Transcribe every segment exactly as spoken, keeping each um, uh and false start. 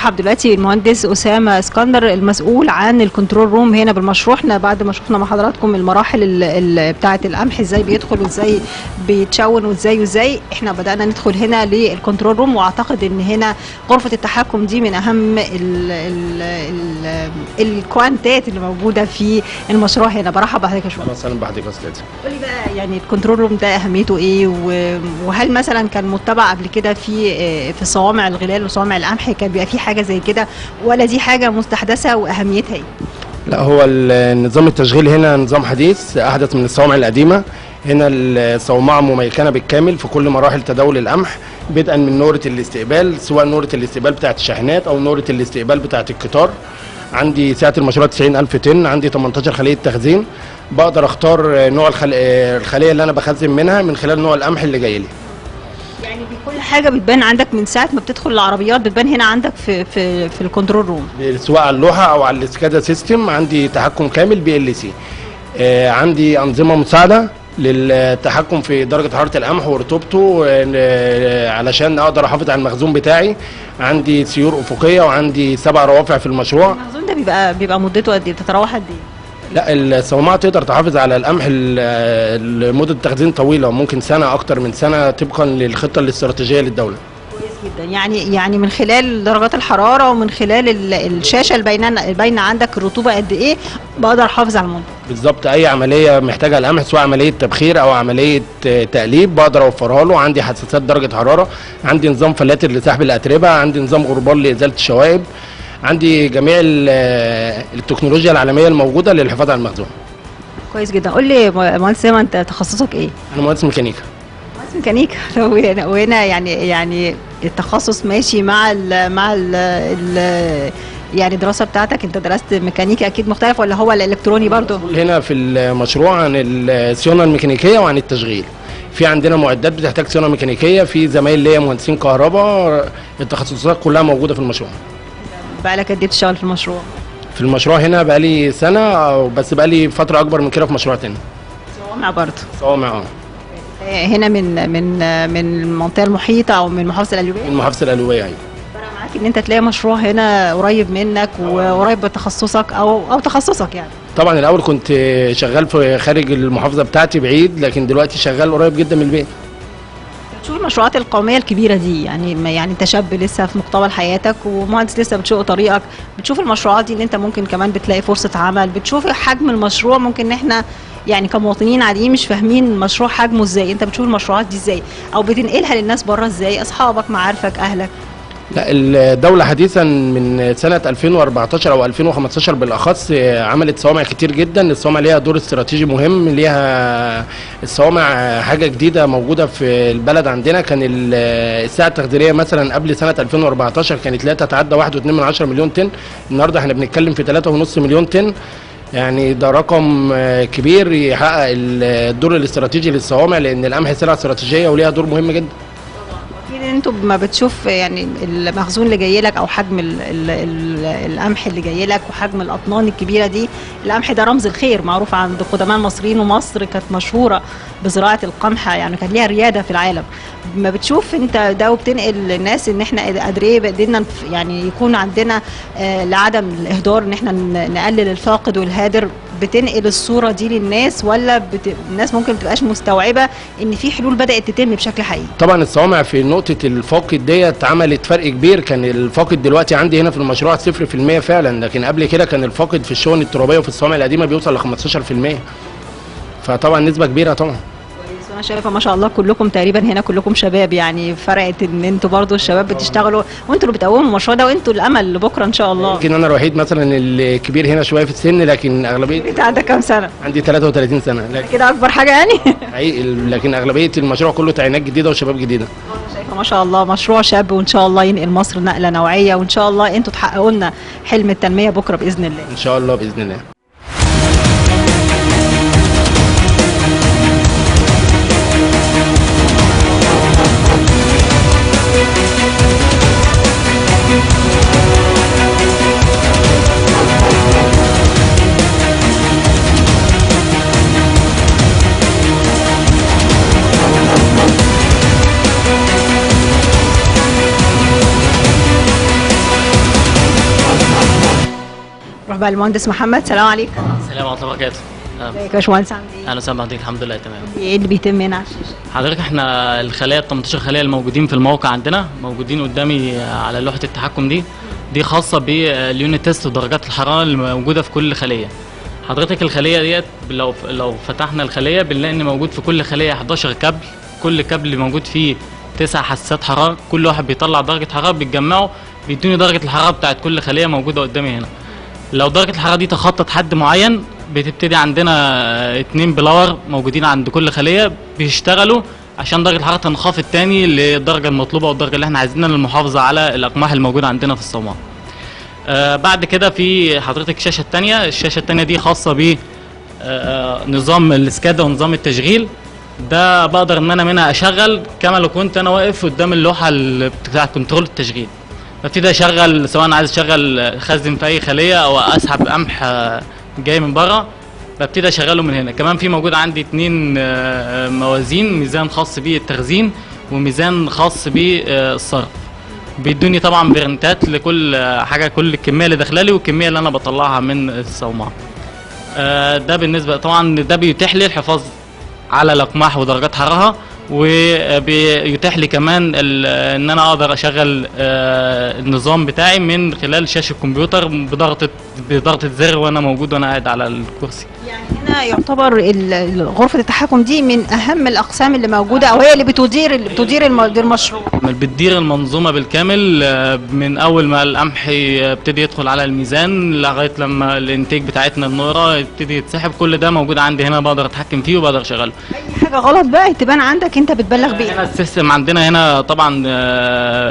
نرحب دلوقتي المهندس اسامه اسكندر المسؤول عن الكنترول روم هنا بالمشروع. احنا بعد ما شفنا مع حضراتكم المراحل بتاعه القمح ازاي بيدخل وازاي بيتشون وازاي وازاي احنا بدانا ندخل هنا للكنترول روم، واعتقد ان هنا غرفه التحكم دي من اهم الكوانتات اللي موجوده في المشروع هنا. برحب بحضرتك يا باشمهندس. اهلا بحضرتك يا استاذ. قولي بقى يعني الكنترول روم ده اهميته ايه، وهل مثلا كان متبع قبل كده في في صوامع الغلال وصوامع القمح كان بيبقى في حاجه زي كده، ولا دي حاجه مستحدثه واهميتها ايه؟ لا، هو نظام التشغيل هنا نظام حديث احدث من الصوامع القديمه. هنا الصومعه مميكنه بالكامل في كل مراحل تداول القمح، بدءا من نوره الاستقبال، سواء نوره الاستقبال بتاعه الشاحنات او نوره الاستقبال بتاعه القطار. عندي سعه المشروع تسعين ألف طن، عندي ثمانية عشر خليه تخزين، بقدر اختار نوع الخل... الخليه اللي انا بخزن منها من خلال نوع القمح اللي جاي لي. يعني كل حاجه بتبان عندك من ساعه ما بتدخل العربيات، بتبان هنا عندك في في في الكنترول روم، سواء على اللوحه او على السكادا سيستم. عندي تحكم كامل بي ال سي، آه عندي انظمه مساعده للتحكم في درجه حراره القمح ورطوبته آه علشان اقدر احافظ على المخزون بتاعي. عندي سيور افقيه وعندي سبع روافع في المشروع. المخزون ده بيبقى بيبقى مدته قد ايه، بتتراوح قد ايه؟ لا، الصومعه تقدر تحافظ على القمح لمده تخزين طويله، ممكن سنه، اكتر من سنه، طبقا للخطه الاستراتيجيه للدوله. كويس جدا. يعني يعني من خلال درجات الحراره ومن خلال الشاشه الباينه باينه عندك الرطوبه قد ايه، بقدر احافظ على المنتج. بالظبط، اي عمليه محتاجه القمح سواء عمليه تبخير او عمليه تقليب بقدر اوفرها له. عندي حساسات درجه حراره، عندي نظام فلاتر لسحب الاتربه، عندي نظام غربال لازاله الشوائب، عندي جميع التكنولوجيا العالميه الموجوده للحفاظ على المخزون. كويس جدا. قول لي مهندس سامر، انت تخصصك ايه؟ انا مهندس ميكانيكا. مهندس ميكانيكا وهنا يعني يعني التخصص ماشي مع ال مع ال ال يعني الدراسه بتاعتك. انت درست ميكانيكا اكيد مختلف، ولا هو الالكتروني برضو؟ هنا في المشروع عن الصيانه الميكانيكيه وعن التشغيل. في عندنا معدات بتحتاج صيانه ميكانيكيه، في زمايل ليا مهندسين كهرباء، التخصصات كلها موجوده في المشروع. بقالك قد ايه بتشتغل في المشروع؟ في المشروع هنا بقالي سنة، بس بقالي فترة أكبر من كده في مشروع تاني. صوامع برضه؟ صوامع اه. هنا من من من المنطقة المحيطة أو من المحافظة القليوبية؟ المحافظة القليوبية أيوة. فرق معاك إن أنت تلاقي مشروع هنا قريب منك وقريب بتخصصك أو أو تخصصك يعني. طبعًا الأول كنت شغال في خارج المحافظة بتاعتي بعيد، لكن دلوقتي شغال قريب جدا من البيت. شو المشروعات القوميه الكبيره دي؟ يعني يعني انت شاب لسه في مقتبل حياتك ومهندس لسه بتشق طريقك، بتشوف المشروعات دي اللي انت ممكن كمان بتلاقي فرصه عمل، بتشوف حجم المشروع ممكن ان احنا يعني كمواطنين عاديين مش فاهمين المشروع حجمه ازاي، انت بتشوف المشروعات دي ازاي او بتنقلها للناس بره ازاي، اصحابك، معارفك، اهلك؟ لا، الدوله حديثا من سنه ألفين وأربعتاشر او ألفين وخمستاشر بالاخص عملت صوامع كتير جدا. الصوامع ليها دور استراتيجي مهم، ليها الصوامع حاجه جديده موجوده في البلد عندنا. كان السعه التخديريه مثلا قبل سنه ألفين وأربعتاشر كانت لا تتعدى واحد فاصلة اتنين مليون طن، النهارده احنا بنتكلم في تلاتة فاصلة خمسة مليون طن. يعني ده رقم كبير يحقق الدور الاستراتيجي للصوامع، لان القمح سلعه استراتيجيه وليها دور مهم جدا. انتوا ما بتشوف يعني المخزون اللي جاي لك او حجم القمح اللي جاي لك وحجم الاطنان الكبيره دي، القمح ده رمز الخير معروف عند القدماء المصريين، ومصر كانت مشهوره بزراعه القمح، يعني كانت ليها رياده في العالم. ما بتشوف انت ده وبتنقل للناس ان احنا قادرين بايدينا يعني يكون عندنا آه لعدم الاهدار، ان احنا نقلل الفاقد والهادر، بتنقل الصوره دي للناس ولا بت... الناس ممكن ما تبقاش مستوعبه ان في حلول بدات تتم بشكل حقيقي؟ طبعا الصوامع في نقطه الفاقد ديت عملت فرق كبير. كان الفاقد دلوقتي عندي هنا في المشروع صفر في المية فعلا، لكن قبل كده كان الفاقد في الشون الترابيه وفي الصوامع القديمه بيوصل ل خمستاشر في المية، فطبعا نسبه كبيره طبعا. كويس. وانا شايفه ما شاء الله كلكم تقريبا هنا كلكم شباب، يعني فرقت ان انتوا برضو الشباب بتشتغلوا وانتوا اللي بتقوموا المشروع ده، وانتوا الامل لبكره ان شاء الله. يمكن انا الوحيد مثلا الكبير هنا شويه في السن، لكن اغلبيه. انت عندك كام سنه؟ عندي تلاتة وتلاتين سنه. لكن... كده اكبر حاجه يعني؟ حقيقي، لكن اغلبيه المشروع كله تعيينات جديده وشباب جديده. شايفه ما شاء الله مشروع شاب، وان شاء الله ينقل مصر نقله نوعيه، وان شاء الله انتوا تحققوا لنا حلم التنميه بكره باذن الله. ان شاء الله باذن الله. نروح بقى للمهندس محمد. سلام عليكم. السلام عليكم ورحمه الله وبركاته. ازيك يا باشمهندس؟ عامل ايه؟ اهلا وسهلا بحضرتك. الحمد لله تمام. ايه اللي بيتم هنا على الشاشه؟ حضرتك احنا الخلايا ال تمنتاشر خليه الموجودين في الموقع عندنا موجودين قدامي على لوحه التحكم دي دي خاصه باليونت تيست ودرجات الحراره اللي موجوده في كل خليه. حضرتك الخليه ديت لو لو فتحنا الخليه بنلاقي ان موجود في كل خليه حداشر كابل، كل كابل موجود فيه تسع حساسات حراره، كل واحد بيطلع درجه حراره بيتجمعوا بيدوني درجه الحراره بتاعت كل خليه موجوده قدامي هنا. لو درجه الحراره دي تخطت حد معين بتبتدي عندنا اتنين بلاور موجودين عند كل خليه بيشتغلوا عشان درجه الحراره تنخفض تاني للدرجه المطلوبه والدرجه اللي احنا عايزينها للمحافظه على الاقماح الموجوده عندنا في الصومعه. آه بعد كده في حضرتك الشاشه الثانيه، الشاشه الثانيه دي خاصه ب آه نظام الاسكادا ونظام التشغيل. ده بقدر ان انا منها اشغل كما لو كنت انا واقف قدام اللوحه بتاعه كنترول التشغيل. ببتدي اشغل سواء انا عايز اشغل خزن في اي خليه او اسحب قمح جاي من بره ببتدي اشغله من هنا. كمان في موجود عندي اتنين موازين، ميزان خاص بالتخزين وميزان خاص بالصرف. بيدوني طبعا برنتات لكل حاجه، كل الكميه اللي داخله لي والكميه اللي انا بطلعها من الصومعه. ده بالنسبه طبعا ده بيتيح لي الحفاظ على الاقماح ودرجات حرارها، وبيتيح لي كمان ان انا اقدر اشغل النظام بتاعي من خلال شاشه الكمبيوتر بضغطه بضغطه زر وانا موجود وانا قاعد على الكرسي. يعني هنا يعتبر غرفه التحكم دي من اهم الاقسام اللي موجوده او هي اللي بتدير اللي بتدير المشروع، بتدير المنظومه بالكامل من اول ما القمح يبتدي يدخل على الميزان لغايه لما الانتاج بتاعتنا النوره يبتدي يتسحب. كل ده موجود عندي هنا بقدر اتحكم فيه وبقدر اشغله. اي حاجه غلط بقى تبان عندك انت بتبلغ بيه. هنا السيستم عندنا هنا طبعا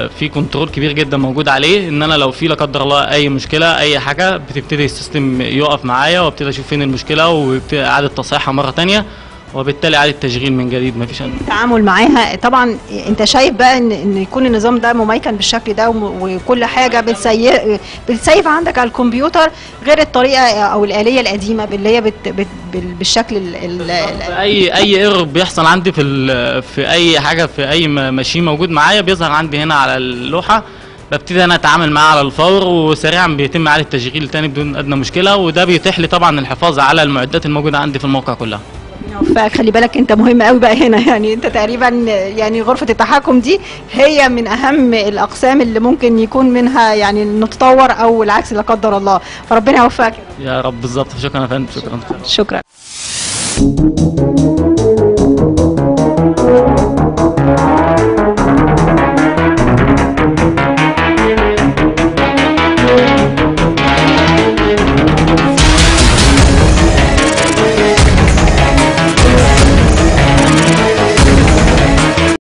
في كنترول كبير جدا موجود عليه، ان انا لو في لا قدر الله اي مشكله اي حاجه بتبتدي السيستم يقف معايا وابتدي اشوف فين المشكله واعاده تصحيحها مره ثانيه وبالتالي اعاده التشغيل من جديد. مفيش التعامل معاها طبعا. انت شايف بقى ان ان يكون النظام ده مميكن بالشكل ده وكل حاجه بتسيف بتسيف عندك على الكمبيوتر غير الطريقه او الاليه القديمه اللي هي بت بت بالشكل ال ال اي اي ايرور بيحصل عندي في في اي حاجه في اي ماشين موجود معايا بيظهر عندي هنا على اللوحه ببتدي انا اتعامل معاه على الفور وسريعا بيتم اعاده التشغيل تاني بدون ادنى مشكله. وده بيتيح لي طبعا الحفاظ على المعدات الموجوده عندي في الموقع كلها. فخلي بالك انت مهم قوي بقى هنا، يعني انت تقريبا يعني غرفه التحكم دي هي من اهم الاقسام اللي ممكن يكون منها يعني نتطور او العكس لا قدر الله، فربنا يوفقك يا رب. بالظبط. شكرا يا فندم. شكرا شكرا.